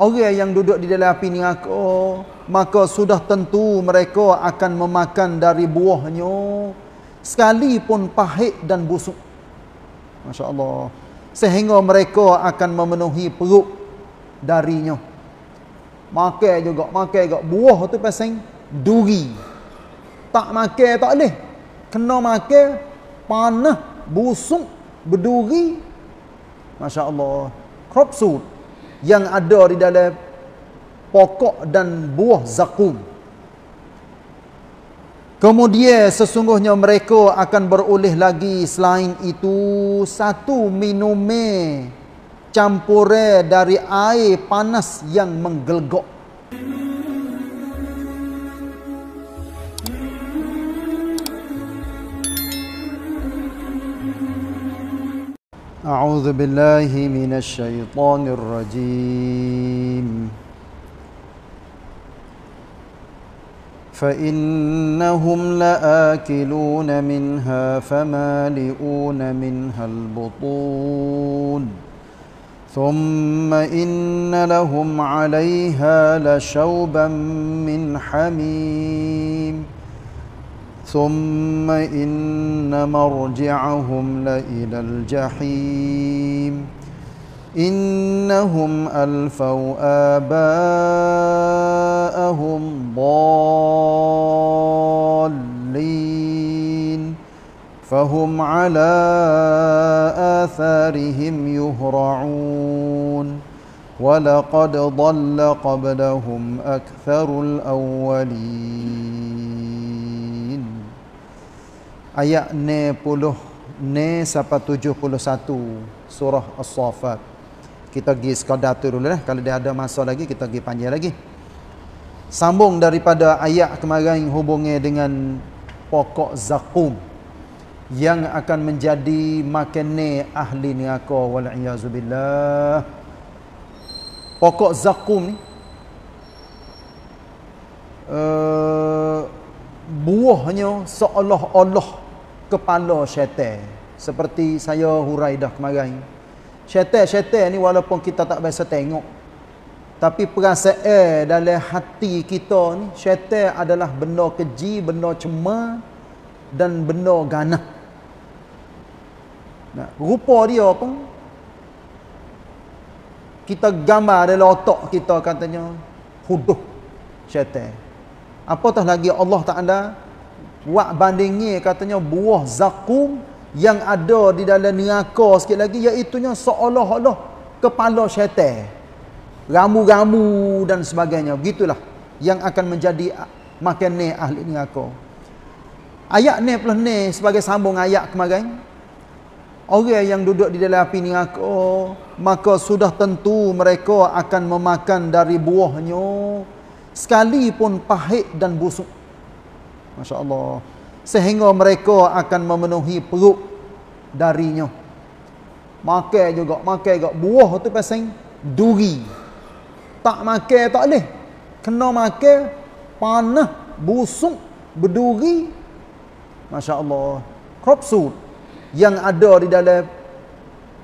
Orang yang duduk di dalam api neraka, maka sudah tentu mereka akan memakan dari buahnya, sekalipun pahit dan busuk. Masya Allah. Sehingga mereka akan memenuhi perut darinya. Makan juga. Buah tu pasang duri. Tak makan tak boleh. Kena makan, panah, busuk, berduri. Masya Allah. Crop suit yang ada di dalam pokok dan buah zakum. Kemudian sesungguhnya mereka akan beroleh lagi selain itu satu minuman campuran dari air panas yang menggelegak. أعوذ بالله من الشيطان الرجيم فإنهم لآكلون منها فمالئون منها البطون ثم إن لهم عليها لشوبا من حميم ثم إن مرجعهم لإلى الجحيم إنهم ألفوا آباءهم ضالين فهم على آثارهم يهرعون ولقد ضل قبلهم أكثر الأولين آيات 90 sampai 71 surah As-Saffat. Kita pergi sekadar tu dulu lah. Kalau dia ada masa lagi kita pergi panjang lagi. Sambung daripada ayat kemarin hubungnya dengan pokok zakum yang akan menjadi makanan ahli neraka wal iyazu billah. Pokok zakum ni buahnya seolah-olah kepala syaitan. Seperti saya hurai dah kemarin. Syaitan ni walaupun kita tak biasa tengok, tapi perasaan dalam hati kita ni, syaitan adalah benda keji, benda cemar dan benda ganas. Nah, rupa dia pun kita gambar dalam otak kita, katanya huduh syaitan. Apatah lagi Allah Ta'ala buat bandingnya, katanya buah zakum yang ada di dalam neraka sikit lagi, iaitunya seolah-olah kepala syaitan, ramu-ramu dan sebagainya. Begitulah yang akan menjadi makanan ahli neraka. Ayat ni plus ni sebagai sambung ayat kemarin. Orang yang duduk di dalam api neraka, maka sudah tentu mereka akan memakan dari buahnya, sekalipun pahit dan busuk. Masya Allah. Sehingga mereka akan memenuhi perut darinya. Makan juga. Buah tu pasang duri. Tak makan tak boleh. Kena makan, panah, busuk, berduri. Masya Allah. Crop suit yang ada di dalam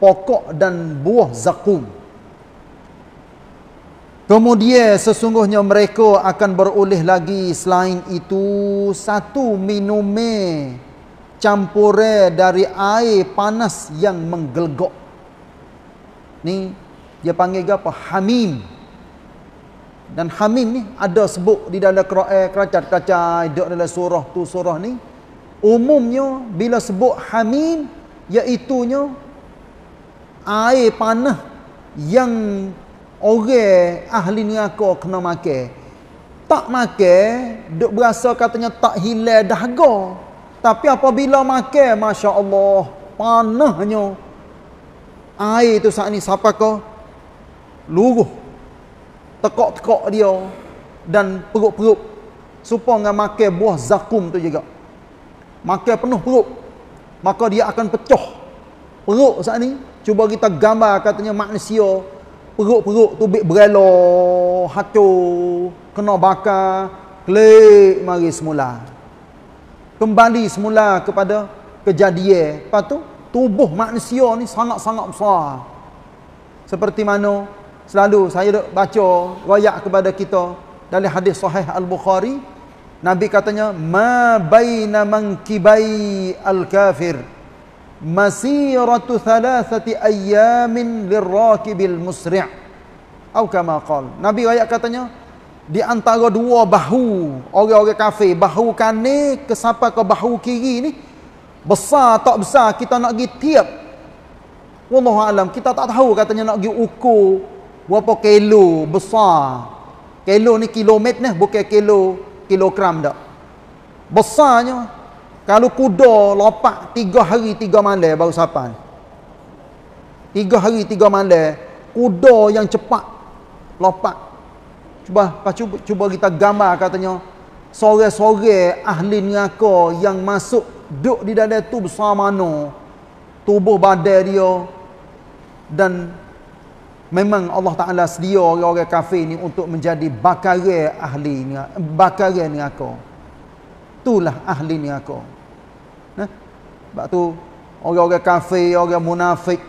pokok dan buah zakum. Kemudian sesungguhnya mereka akan beroleh lagi selain itu satu minuman campuran dari air panas yang menggelegak. Ni dia panggil apa? Hamim. Dan hamim ni ada sebut di dalam Quran, keracat-keracat dalam surah tu surah ni. Umumnya bila sebut hamim, iaitunya air panas yang orang ahli neraka kena makan. Tak makan duk berasa katanya tak hilang dahaga, tapi apabila makan, Masya Allah, panahnya air tu saat ni siapa kau luruh tekok-tekok dia dan perut-perut. Supaya dengan makan buah zakum tu juga, makan penuh perut, maka dia akan pecah perut saat ni. Cuba kita gambar katanya manusia perut-perut tu bik berela, hancur, kena bakar, klik mari semula. Kembali semula kepada kejadian. Lepas tu, tubuh manusia ni sangat-sangat besar. Seperti mana Selalu saya baca royak kepada kita dari hadis sahih Al-Bukhari. Nabi katanya, ma baina mankibai al-kafir masiratu thalathati ayyamin lirraqibil musri'. Atau kama qala. Nabi royak katanya, di antara dua bahu orang-orang kafir, bahu kanan ke sampai ke bahu kiri ni, besar tak besar kita nak pergi tiap. Wallahu alam, kita tak tahu katanya nak pergi ukur berapa kilo besar. Kilo ni kilometer ni, bukan kilo kilogram dak. Besarnya kalau kuda lopak 3 hari 3 malam baru sampai. 3 hari 3 malam kuda yang cepat lopak. Cuba kita gambar katanya sore-sore ahli neraka yang masuk duduk di dalam tu besar mana tubuh badan dia. Dan memang Allah Taala sedia orang-orang kafir ni untuk menjadi bakaran ahli neraka, bakaran neraka. Itulah ahli neraka. Nah, sebab tu orang-orang kafir, orang munafik,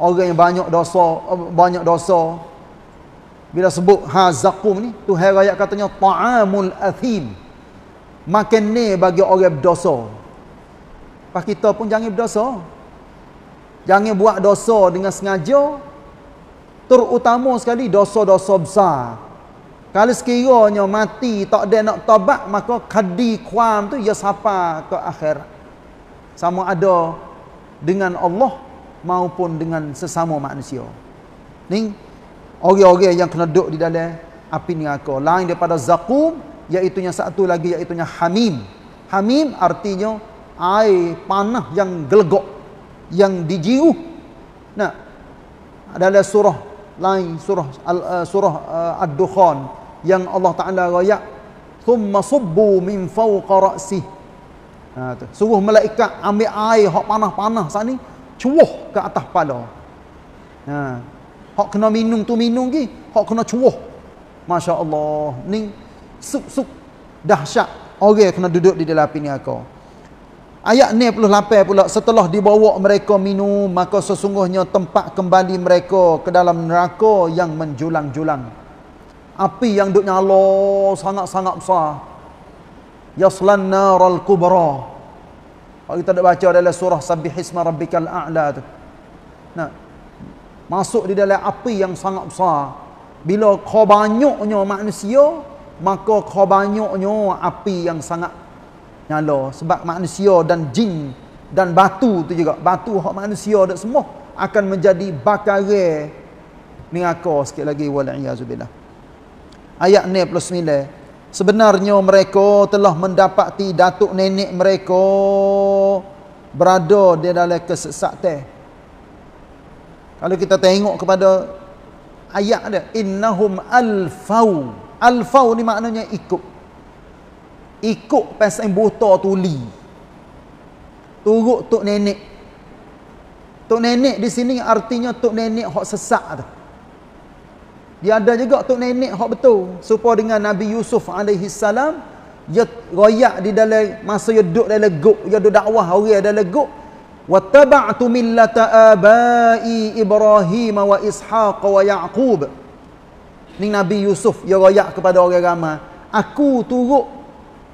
orang yang banyak dosa. Bila sebut hazakum ni, tu ayat katanya ta'amul athim. Makan ni bagi orang berdosa. Pak kita pun jangan berdosa. Jangan buat dosa dengan sengaja. Terutama sekali dosa-dosa besar. Kalau sekiranya mati tak ada nak taubat, maka kadi kuam tu ia sapa ke akhirat. Sama ada dengan Allah maupun dengan sesama manusia. Ni orang-orang yang kena duduk di dalam api neraka. Lain daripada zakum, iaitu yang satu lagi iaitu hamim. Hamim artinya air panah yang gelegok, yang dijiruh. Nah, dalam surah lain, surah Ad-Dukhan, yang Allah Taala raya, "Tsumma subbu min fawqa ra'sih." Nah, suruh malaikat ambil air hak panah-panah sat ni, cuah ke atas kepala. Nah, hak kena minum tu minum lagi, hak kena cuah. Masya Allah. Ni suk-suk dahsyat orang kena duduk di dalam api neraka. Ayat ni 98 pula, setelah dibawa mereka minum, maka sesungguhnya tempat kembali mereka ke dalam neraka yang menjulang-julang. Api yang duk nyala sangat-sangat besar. Yaslan naral kubra. Kalau kita dah baca dalam surah Sabbihisma rabbikal a'la tu. Nah, masuk di dalam api yang sangat besar. Bila kau banyaknya manusia, maka kau banyaknya api yang sangat nyala. Sebab manusia dan jin dan batu tu juga. Batu hak manusia dak semua akan menjadi bakaran neraka sikit lagi, wal'iyazubillah. Ayat 99. Sebenarnya mereka telah mendapati datuk nenek mereka berada di dalam kesesatan. Kalau kita tengok kepada ayat dia, innahum alfau. Alfau ni maknanya ikut. Ikut pasal buta tuli. Turut tok nenek. Tok nenek di sini artinya tok nenek hak sesat tu. Dia ada juga tok nenek hak betul. Serupa dengan Nabi Yusuf alaihi salam, dia royak di dalam masa dia duduk dalam gub, dia duduk dakwah orang dalam gub. وَاتَّبَعْتُ مِلَّةَ آبَائِي إِبْرَاهِيمَ وَإِسْحَاقَ وَيَعْقُوبَ. Ni Nabi Yusuf, dia royak kepada orang ramai. Aku turut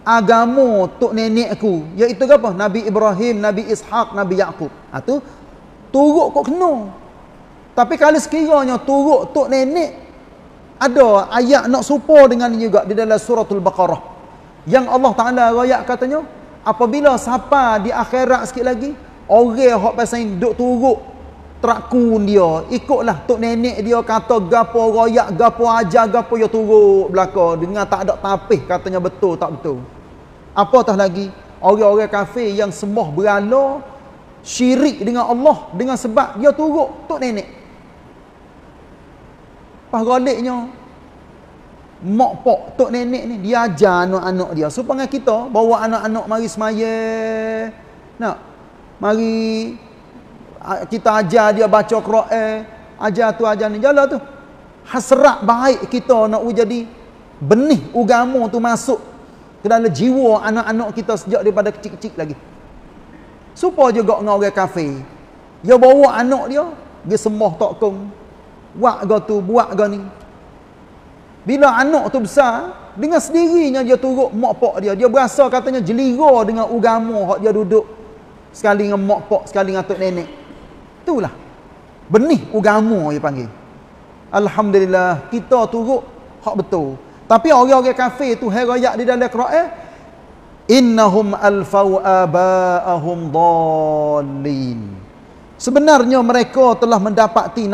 agama tok nenek aku. Iaitu apa? Nabi Ibrahim, Nabi Ishaq, Nabi Ya'qub. Itu turut kok kena. Tapi kalau sekiranya turut tok nenek, ada ayat nak serupa dengan ini juga di dalam suratul Baqarah. Yang Allah Ta'ala royak katanya, apabila siapa di akhirat sikit lagi, orang hok pasal duk turut trakun dia, ikutlah tok nenek dia kata gapo royak, gapo ajar, gapo dia turut belaka dengan tak ada tapih katanya betul tak betul. Apatah lagi orang-orang kafir yang sembah berhala, syirik dengan Allah dengan sebab dia turut tok nenek. Pas goleknya mak pak tok nenek ni dia ajar anak-anak dia. Supaya kita bawa anak-anak mari semaya. Nak mari kita ajar dia baca Quran, ajar tu ajar ni jalan tu. Hasrat baik kita nak jadi benih agama tu masuk ke dalam jiwa anak-anak kita sejak daripada kecil-kecil lagi. Supaya juga dengan orang kafir. Dia bawa anak dia, dia sembah tokong, buat ke tu, buat ke ni. Bila anak tu besar, dengan sendirinya dia turut mak pak dia. Dia berasa katanya jelira dengan agama hak dia duduk. Sekali dengan mak pak, sekali dengan atuk nenek. Itulah benih agama dia panggil. Alhamdulillah kita turut hak betul. Tapi orang-orang kafir tu herayak di dalam Quran, innahum alfau aba'ahum dhallin. Sebenarnya mereka telah mendapati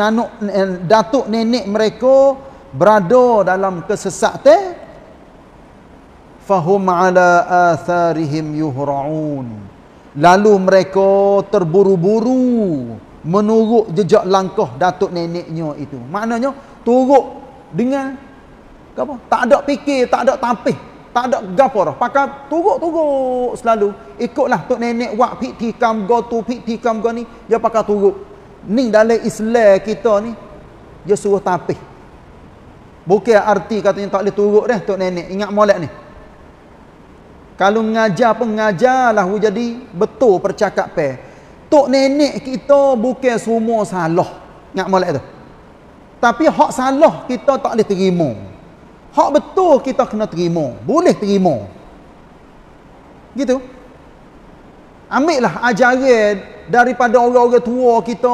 datuk nenek mereka berada dalam kesesatan. Fahum ala atharihim yuhra'un. Lalu mereka terburu-buru menurut jejak langkah datuk neneknya itu. Maknanya turut dengan apa? Tak ada fikir, tak ada tapih. Tak ada gaporah, pakai turuk-turuk selalu. Ikutlah tok nenek buat fiktikam go tu, fiktikam go ni, dia pakai turuk. Ni dalam Islam kita ni dia suruh tapih. Bukan arti katanya tak boleh turuk dah tok nenek. Ingat molek ni. Kalau mengajar pengajarlah jadi betul percakapan. Tok nenek kita bukan semua salah. Ingat molek tu. Tapi hak salah kita tak boleh terima. Hak betul kita kena terima. Boleh terima. Gitu. Ambillah ajaran daripada orang-orang tua kita.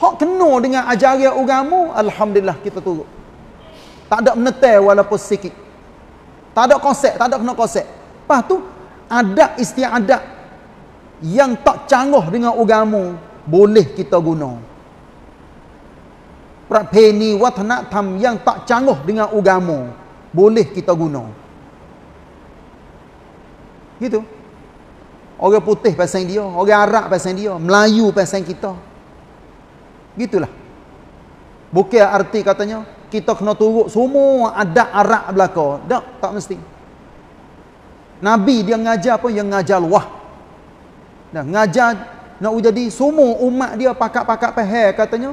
Hak kena dengan ajaran agama, alhamdulillah kita turut. Tak ada menetel walaupun sikit. Tak ada konsep, tak ada kena konsep. Lepas tu, adat istiadat yang tak canggah dengan agama, boleh kita guna. Prapeni watanatam yang tak canggah dengan agama boleh kita guna. Gitu. Orang putih pasang dia, orang Arab pasang dia, Melayu pasang kita. Gitulah. Bukan arti katanya kita kena turut semua adat Arab belaka. Tak, tak mesti. Nabi dia ngajar apa? Yang ngajar luah. Nah, ngajar nak jadi semua umat dia pakak-pakak pahal katanya.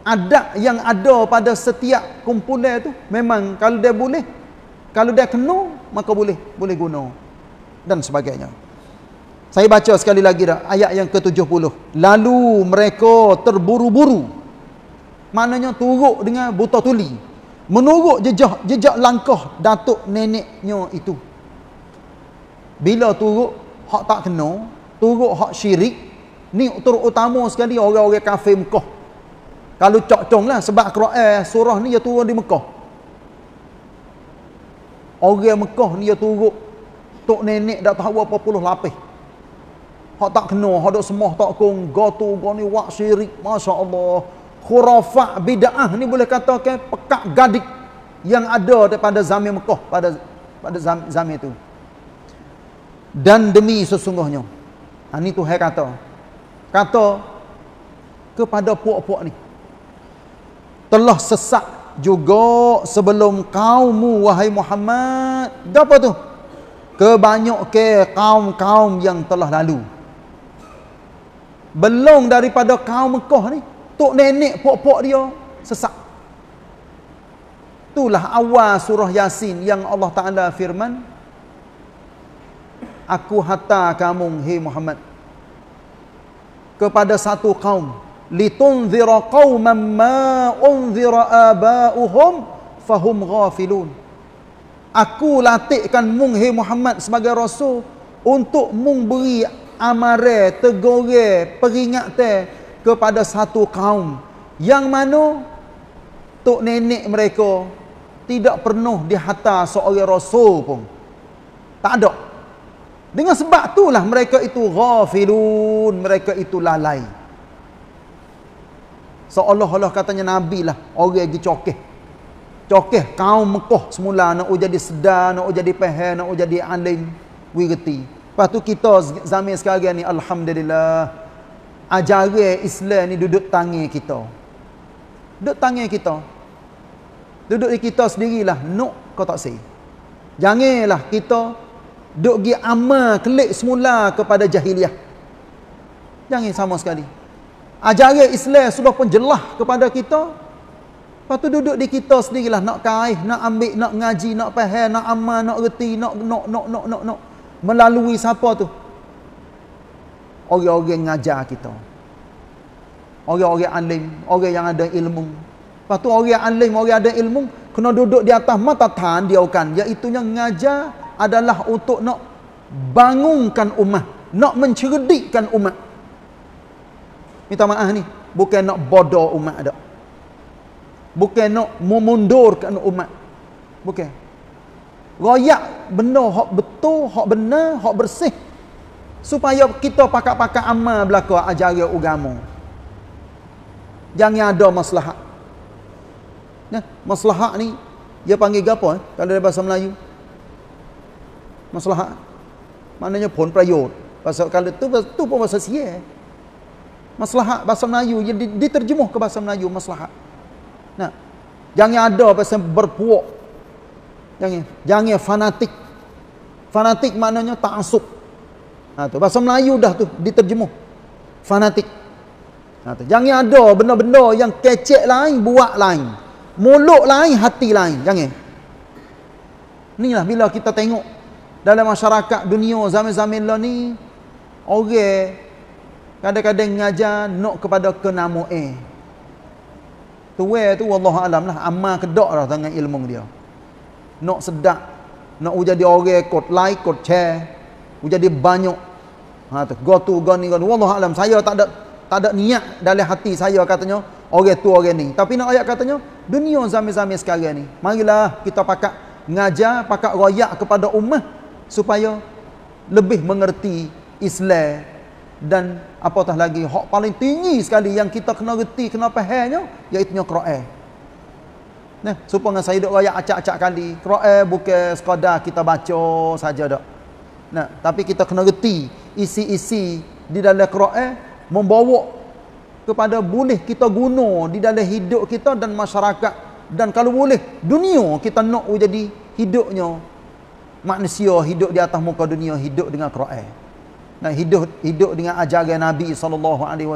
Adat yang ada pada setiap kumpulan tu memang kalau dia boleh, kalau dia kena, maka boleh guna dan sebagainya. Saya baca sekali lagi dah ayat yang ke-70. Lalu mereka terburu-buru, maknanya turut dengan buta tuli menurut jejak langkah datuk neneknya itu. Bila turut hak tak kena, turut hak syirik ni, terutama sekali orang-orang kafir Mekah. Kalau cocong lah, sebab Quran surah ni dia turun di Mekah. Orang Mekah ni dia turun. Tok nenek dah tahu apa puluh lapis. Hak tak kena, hak dok semua tak kong, gotu goni wak syirik, masya-Allah. Khurafat bid'ah ni boleh katakan pekak gadik yang ada daripada zaman Mekah pada zaman itu. Dan demi sesungguhnya. Ha ni Tuhan kata kepada puak-puak ni, telah sesat juga sebelum kaummu wahai Muhammad. Apa tu? Kebanyakan kaum-kaum yang telah lalu. Belum daripada kaum Mekah ni, tok nenek pok-pok dia sesat. Itulah awal surah Yasin yang Allah Ta'ala firman, aku hantar kamu hai Muhammad kepada satu kaum, litunzira qauman ma unzira aba'uhum fahum ghafilun. Aku latihkan mung hai Muhammad sebagai rasul untuk mung beri amare, tegore, peringatan kepada satu kaum yang mana tok nenek mereka tidak pernah dihantar seorang rasul pun. Tak ada. Dengan sebab itulah mereka itu ghafilun, mereka itu lalai. Seolah-olah katanya Nabi lah orang pergi cokeh kaum Mekah semula nak jadi sedar, nak jadi pahal, nak jadi alim wirti. Lepas tu kita zaman sekarang ni alhamdulillah ajaran Islam ni duduk tangan kita, duduk di kita sendirilah nak kau tak sei. Janganlah kita duk gi amal kelik semula kepada jahiliah. Jangan sama sekali. Ajaran Islam sudah pun jelah kepada kita. Lepas tu duduk di kita sendirilah nak kaih, nak ambil, nak ngaji, nak faham, nak amal, nak reti, nak. Melalui siapa tu? Orang-orang ngajar kita. orang-orang alim, orang yang ada ilmu. Lepas tu orang alim, orang ada ilmu kena duduk di atas mata tahan dia kan, iaitu yang ngajar adalah untuk nak bangunkan umat, nak mencerdikkan umat. Minta maaf ni, bukan nak bodoh umat dak. Bukan nak memundurkan umat. Bukan. Royak benar hak betul, hak benar, hak bersih. Supaya kita pakat-pakat amal belaka ajaran agama. Jangan ada maslahat. Nah, maslahat ni dia panggil gapo kalau dalam bahasa Melayu? Maslahat. Maknanya pun prayout. Bahasa kalau tu pun bahasa Sia. Maslahat bahasa Melayu dia diterjemuh ke bahasa Melayu maslahat. Nah, jangan ada pasal berpuak. Jangan fanatik. Fanatik maknanya ta'asub. Ha tu bahasa Melayu dah tu diterjemuh. Fanatik. Ha tu jangan ada benda-benda yang kecek lain, buat lain. Mulut lain, hati lain. Jangan. Inilah bila kita tengok dalam masyarakat dunia zaman-zaman lah ni orang kadang-kadang ngajar nak kepada kenamo tu wallahu alam lah amal kedak dah tangan ilmu dia. Nak sedap, nak jadi orang kot like, kot share, jadi banyak. Ha tu, go to go ni go. Wallahu alam, saya tak ada niat dalam hati saya katanya orang tu orang ni. Tapi nak ayat katanya dunia zaman-zaman sekarang ni. Marilah kita pakat ngajar, pakat royak kepada ummah supaya lebih mengerti Islam dan apatah lagi hak paling tinggi sekali yang kita kena reti, kena fahamnya iaitu Quran. Nah, supaya dengan saya duk royak acak-acak kali. Quran bukan sekadar kita baca saja dak. Nah, tapi kita kena reti isi-isi di dalam Quran membawa kepada boleh kita guna di dalam hidup kita dan masyarakat dan kalau boleh dunia kita nak jadi hidupnya manusia hidup di atas muka dunia hidup dengan Quran. Nah, hidup dengan ajaran Nabi SAW.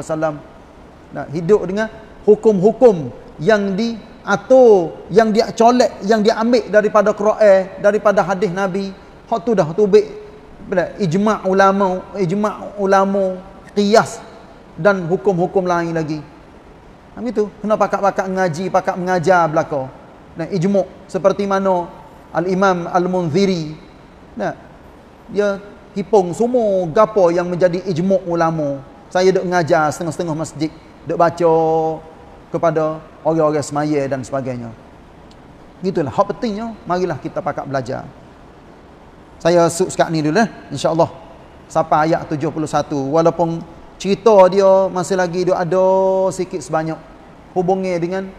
Nah, hidup dengan hukum-hukum yang di atau yang dia colek, yang dia ambil daripada Quran, daripada hadis Nabi, hak tu dah tubik ijma' ulama, qiyas dan hukum-hukum lain lagi. Macam itu, kena pakak-pakak ngaji, pakak mengajar belaka. Nah, ijma' seperti mana Al-Imam Al-Munziri. Nah, dia hipung semua gapo yang menjadi ijma' ulama. Saya duk mengajar setengah-setengah masjid, duk baca kepada orang-orang semaya dan sebagainya. Gitulah hak pentingnya, marilah kita pakat belajar. Saya sekat ni dulu insya-Allah sampai ayat 71 walaupun cerita dia masih lagi dia ada sikit sebanyak hubungnya dengan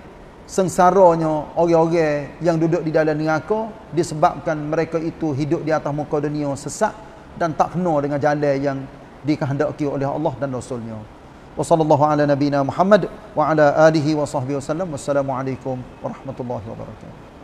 sengsaranya orang-orang yang duduk di dalam neraka disebabkan mereka itu hidup di atas muka dunia sesat dan tak kena dengan jalan yang dikehendaki oleh Allah dan Rasul-Nya. وصلى الله على نبينا محمد وعلى آله وصحبه وسلم والسلام عليكم ورحمة الله وبركاته.